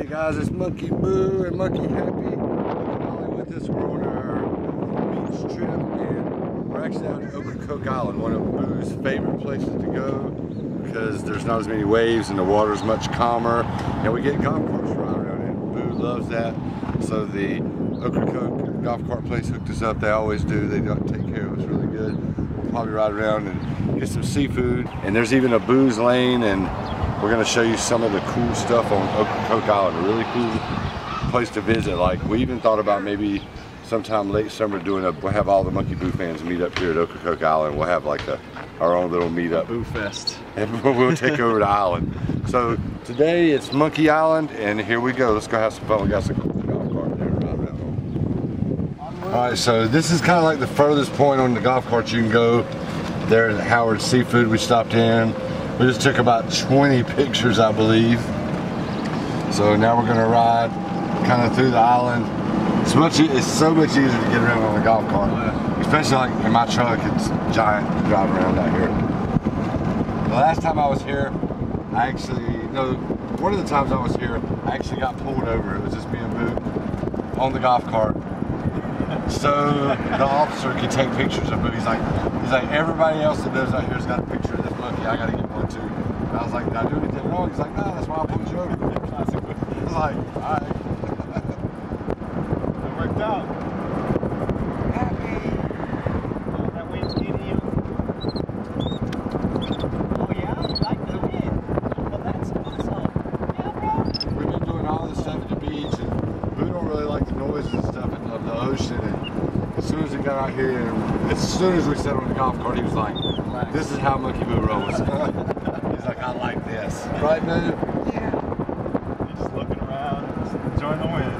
Hey guys, it's MonkeyBoo and Monkey Happy. We're with us. We're on our beach trip and we're actually out at Ocracoke Island, one of Boo's favorite places to go because there's not as many waves and the water's much calmer. And we get golf carts around and Boo loves that. So the Ocracoke Golf Cart place hooked us up. They always do. They take care of us really good. We'll probably ride around and get some seafood. And there's even a booze lane, and we're gonna show you some of the cool stuff on Ocracoke Island. A really cool place to visit. Like, we even thought about maybe sometime late summer we'll have all the Monkey Boo fans meet up here at Ocracoke Island. We'll have like our own little meetup. Boo Fest. And we'll take over the island. So today it's Monkey Island, and here we go. Let's go have some fun. We got some cool golf cart there. All right, so this is kind of like the furthest point on the golf cart you can go. There at Howard Seafood we stopped in. We just took about 20 pictures, I believe. So now we're gonna ride kind of through the island. It's so much easier to get around on a golf cart. Especially like in my truck, it's giant to drive around out here. The last time I was here, one of the times I was here, I actually got pulled over. It was just me and Boo on the golf cart. So the officer could take pictures of Boo. He's like, everybody else that lives out here's got a picture of this monkey. I gotta get one too. And I was like, did I do anything wrong? He's like, no, that's why I pulled you over. I was like, alright. It worked out. Happy. That wind's getting you. Oh yeah, I like the wind. Well, that's awesome. Yeah, bro. We've been doing all this stuff at the beach, and Boo don't really like the noises and stuff of the ocean. And as soon as we got out here, as soon as we sat on the golf cart, he was like, this is how MonkeyBoo rolls. He's like, I like this. Right, man? Yeah. He's just looking around, just enjoying the wind.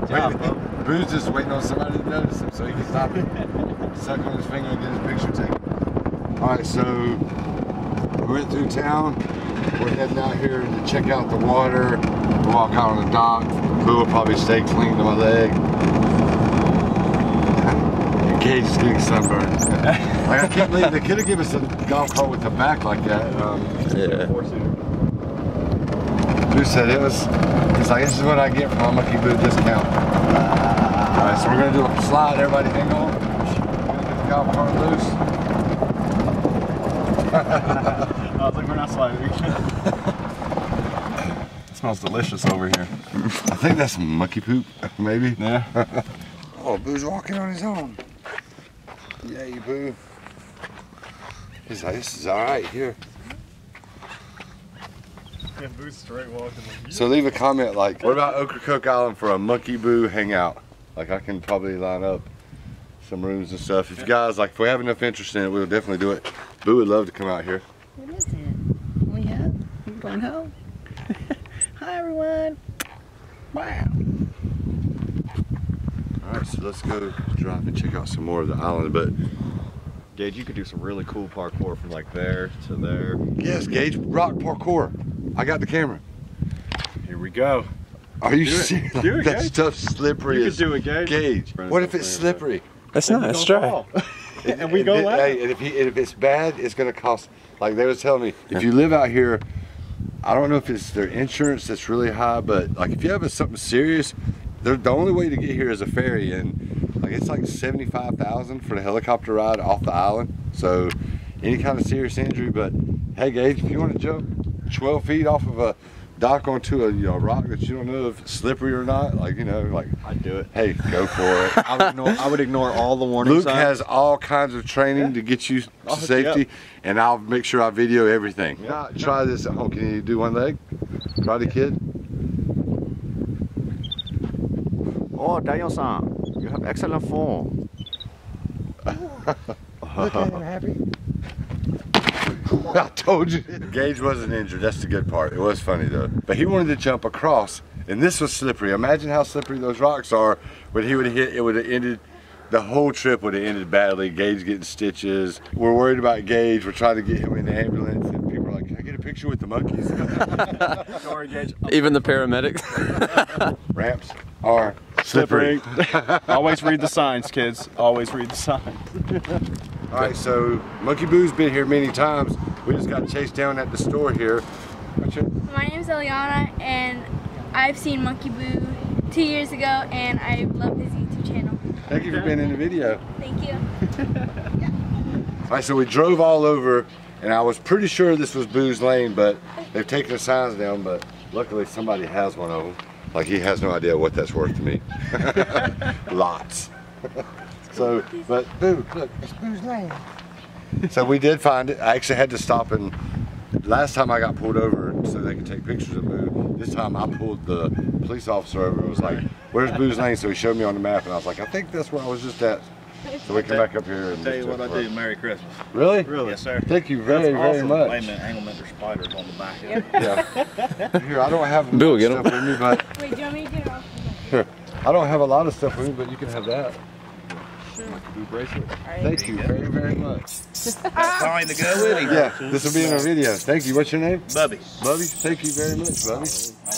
Good job, Boo's just waiting on somebody to notice him so he can stop it. Suck on his finger and get his picture taken. Alright, so we went through town. We're heading out here to check out the water. We'll walk out on the dock. Boo will probably stay clinging to my leg. He's getting sunburned. Like, I can't believe they could have given us a golf cart with the back like that. Yeah. Boo said this is what I get from my MonkeyBoo discount. Alright, so we're gonna do a slide, everybody hang on. We're gonna get the golf cart loose. I was like, we're not sliding. It smells delicious over here. I think that's monkey poop, maybe. Yeah. Oh, Boo's walking on his own. Yay, Boo. He's like, this is alright here. Yeah, Boo's straight walking. So leave a comment like, what about Ocracoke Island for a MonkeyBoo hangout? Like, I can probably line up some rooms and stuff. If you guys, like, if we have enough interest in it, we'll definitely do it. Boo would love to come out here. What is it? We have? We're going home. Hi, everyone. Wow. Alright, so let's go drive and check out some more of the island, but... Gage, you could do some really cool parkour from like there to there. Yes, Gage, rock parkour. I got the camera. Here we go. Are you serious? Do it, that stuff's slippery as... You can do it, Gage. What if it's slippery? That's not, it's dry. And we go left. Hey, and if it's bad, it's going to cost... Like they was telling me, if you live out here, I don't know if it's their insurance that's really high, but like if you have something serious, the only way to get here is a ferry, and like it's like $75,000 for the helicopter ride off the island. So any kind of serious injury, but hey Gage, if you want to jump 12 feet off of a dock onto a rock that you don't know if it's slippery or not, like I'd do it. Hey, go for it. I would ignore all the warning signs. Luke has all kinds of training to get you to safety, and I'll make sure I video everything. Yeah. Now, try this at home. Can you do one leg? Try the kid. Oh, Dayo-san, you have excellent form. Look at him, Happy. I told you. Gage wasn't injured, that's the good part. It was funny though. But he wanted to jump across, and this was slippery. Imagine how slippery those rocks are. When he would have hit, it would have ended, the whole trip would have ended badly. Gage getting stitches. We're worried about Gage. We're trying to get him in the ambulance, and people are like, can I get a picture with the monkeys? Sorry, Gage. Even the paramedics. Ramps are slippery. Always read the signs, kids. Always read the signs. Alright, so MonkeyBoo's been here many times. We just got chased down at the store here. My name's Eliana, and I've seen MonkeyBoo 2 years ago, and I love his YouTube channel. Thank you for being in the video. Thank you. All right, so we drove all over, and I was pretty sure this was Boo's Lane, but they've taken the signs down, but luckily somebody has one of them. Like, he has no idea what that's worth to me. Lots. So, but Boo, look, it's Boo's Lane. So we did find it. I actually had to stop, and last time I got pulled over so they could take pictures of Boo. This time I pulled the police officer over and was like, where's Boo's Lane? So he showed me on the map, and I was like, I think that's where I was just at. So we come back up here and tell you what I do. Merry Christmas. Really? Really? Yes, sir. Thank you very, very much. That's awesome. Anglementor spiders on the back of it. Yeah. Here, I don't have Bill, get stuff with me, but wait, do you want me to get off? Here, I don't have a lot of stuff with me, but you can have that. Sure. Bracelet. Right. Thank you very, very much. Time to go with him. Yeah, this will be in our video. Thank you. What's your name? Bubby. Bubby. Thank you very much, Bubby.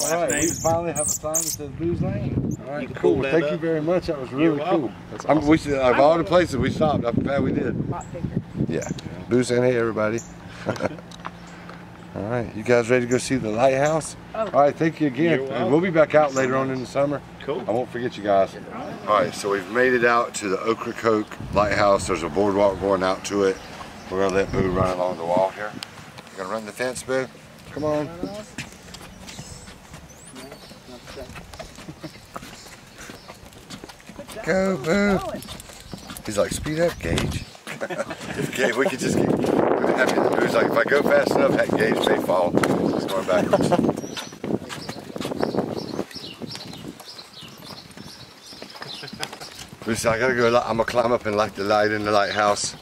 All right, we finally have a sign that says Boo's Lane. All right, cool. Well, thank you very much. That was really cool. That's awesome. We should, of all the places we stopped, I'm glad we did. Yeah. Boo's Lane, hey everybody. All right, you guys ready to go see the lighthouse? Oh. All right, thank you again. And we'll be back out later on in the summer. Cool. I won't forget you guys. All right, so we've made it out to the Ocracoke Lighthouse. There's a boardwalk going out to it. We're gonna let Boo run along the wall here. You're gonna run the fence, Boo? Come on. Go, Boo. He's like, speed up, Gage. Gage, we could just keep happy. Boo's like, if I go fast enough, that Gage may fall. He's going backwards. Boo's like, I gotta go. I'm gonna climb up and light the light in the lighthouse.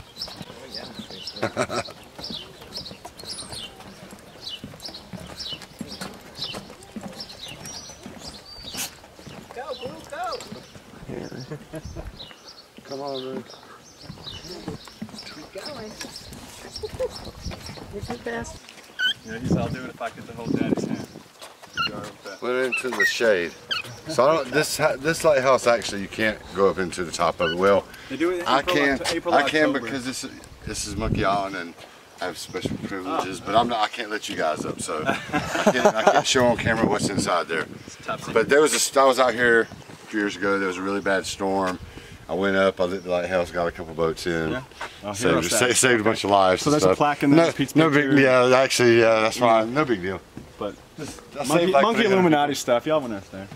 Come on, Boo. Keep going. You're too fast. Yeah, he's all doing it if I could hold Daddy's hand. Put it into the shade. So I don't, this lighthouse actually you can't go up into the top of it. Well, they do it I can because this is Monkey Island and I have special privileges, but I can't let you guys up, so I can't show on camera what's inside there. But there was I was out here a few years ago. There was a really bad storm. I went up, I lit the lighthouse, got a couple boats in, saved a bunch of lives. So there's a plaque in there, no big, yeah, actually, yeah, that's fine, no big deal. But just, monkey Illuminati stuff, y'all went up there.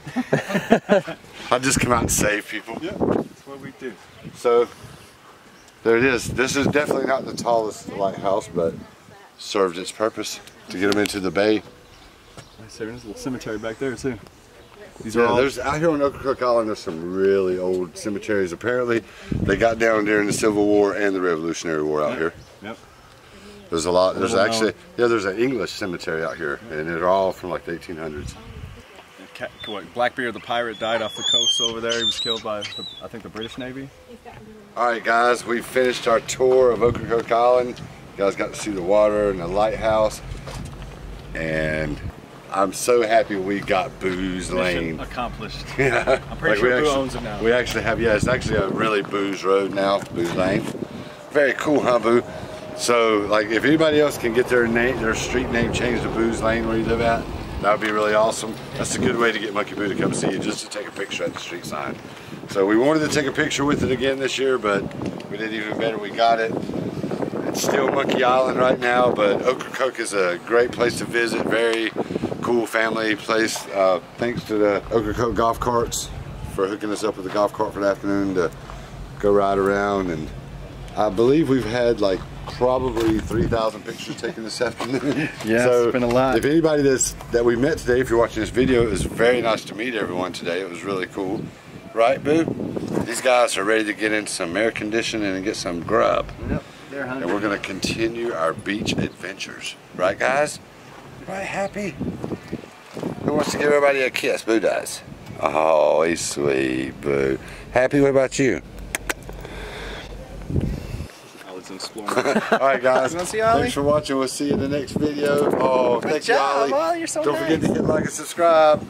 I just come out and save people. Yeah, that's what we do. So, there it is. This is definitely not the tallest lighthouse, but served its purpose to get them into the bay. There's a little cemetery back there, too. Yeah, there's out here on Ocracoke Island. There's some really old cemeteries. Apparently, they got down during the Civil War and the Revolutionary War out here. Yep. There's a lot. There's actually there's an English cemetery out here, and they're all from like the 1800s. Blackbeard the pirate died off the coast over there. He was killed by I think the British Navy. All right, guys, we finished our tour of Ocracoke Island. You guys got to see the water and the lighthouse, and I'm so happy we got Boo's Lane. Accomplished. Yeah. I'm pretty sure Boo owns it now. We actually have, yeah, it's actually a really Boo's road now, Boo's Lane. Very cool, huh, Boo? So, like, if anybody else can get their name, their street name changed to Boo's Lane where you live at, that would be really awesome. That's a good way to get Monkey Boo to come see you, just to take a picture at the street sign. So we wanted to take a picture with it again this year, but we did even better. We got it. It's still Monkey Island right now, but Ocracoke is a great place to visit. Very cool family place. Thanks to the Ocracoke Golf Carts for hooking us up with a golf cart for the afternoon to go ride around, and I believe we've had like probably 3,000 pictures taken this afternoon. Yeah, so it's been a lot. If anybody that we met today, if you're watching this video, it was very nice to meet everyone today. It was really cool. Right, Boo? These guys are ready to get into some air conditioning and get some grub. Yep, they're hungry. And we're gonna continue our beach adventures. Right, guys? Right, Happy? Who wants to give everybody a kiss? Boo does. Oh, he's sweet, Boo. Happy, what about you? Ollie's in exploring. All right, guys. Thanks for watching. We'll see you in the next video. Oh, thank you, Ollie. You're so nice. Don't forget to hit like and subscribe.